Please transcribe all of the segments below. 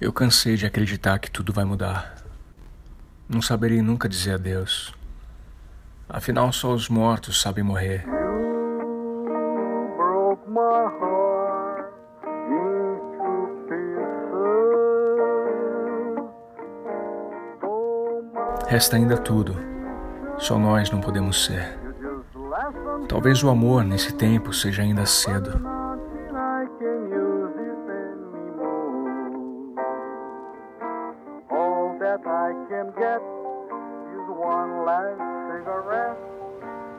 Eu cansei de acreditar que tudo vai mudar. Não saberei nunca dizer adeus. Afinal, só os mortos sabem morrer. Resta ainda tudo. Só nós não podemos ser. Talvez o amor nesse tempo seja ainda cedo. I can get is one last cigarette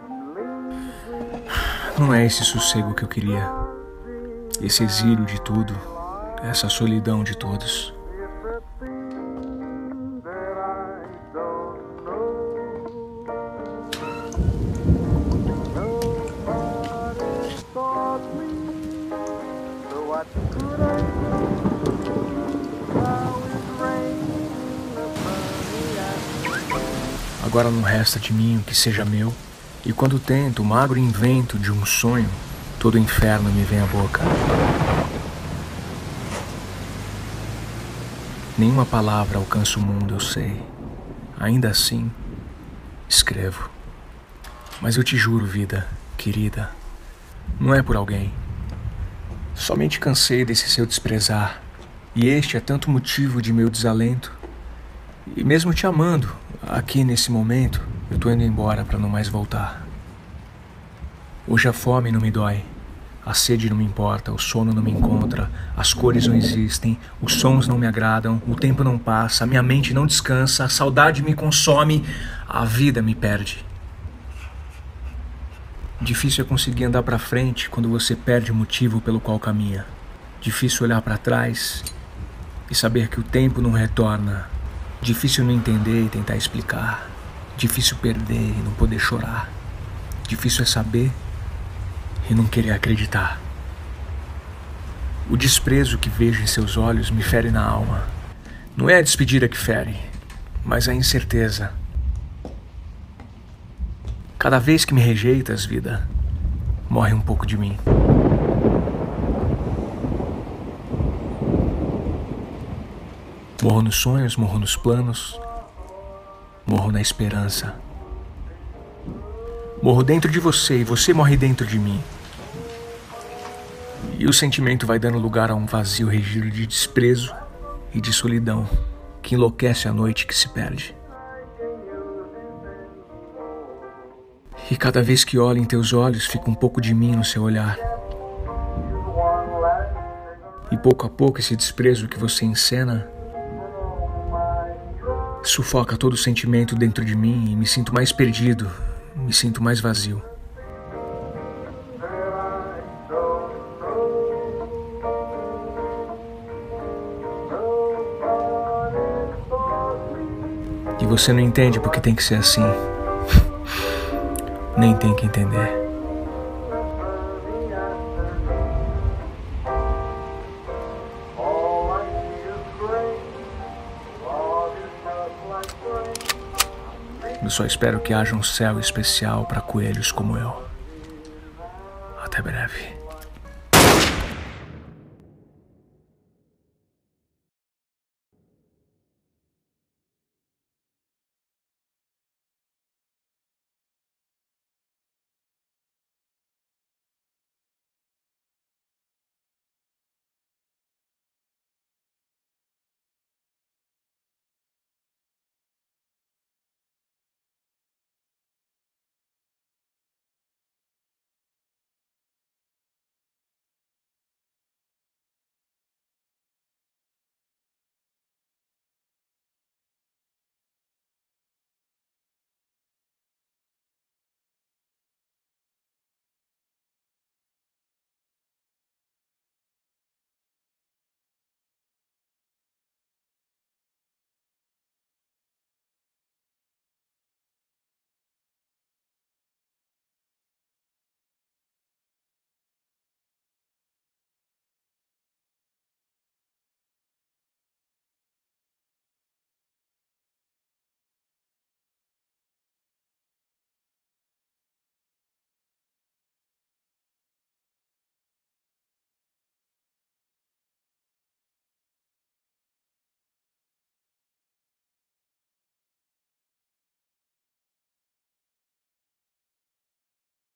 and leave. Não é esse sossego que eu queria. Esse exílio de tudo, essa solidão de todos. Agora não resta de mim o que seja meu, e quando tento o magro invento de um sonho, todo o inferno me vem à boca. Nenhuma palavra alcança o mundo, eu sei. Ainda assim, escrevo. Mas eu te juro, vida, querida, não é por alguém. Somente cansei desse seu desprezar, e este é tanto motivo de meu desalento. E mesmo te amando, aqui nesse momento, eu tô indo embora pra não mais voltar. Hoje a fome não me dói, a sede não me importa, o sono não me encontra, as cores não existem, os sons não me agradam, o tempo não passa, a minha mente não descansa, a saudade me consome, a vida me perde. Difícil é conseguir andar pra frente quando você perde o motivo pelo qual caminha. Difícil olhar pra trás e saber que o tempo não retorna. Difícil não entender e tentar explicar. Difícil perder e não poder chorar. Difícil é saber e não querer acreditar. O desprezo que vejo em seus olhos me fere na alma. Não é a despedida que fere, mas a incerteza. Cada vez que me rejeitas, vida, morre um pouco de mim. Morro nos sonhos, morro nos planos, morro na esperança. Morro dentro de você e você morre dentro de mim. E o sentimento vai dando lugar a um vazio regido de desprezo e de solidão que enlouquece a noite que se perde. E cada vez que olho em teus olhos, fica um pouco de mim no seu olhar. E pouco a pouco esse desprezo que você encena sufoca todo o sentimento dentro de mim e me sinto mais perdido, me sinto mais vazio. E você não entende porque tem que ser assim. Nem tem que entender. Eu só espero que haja um céu especial para coelhos como eu. Até breve.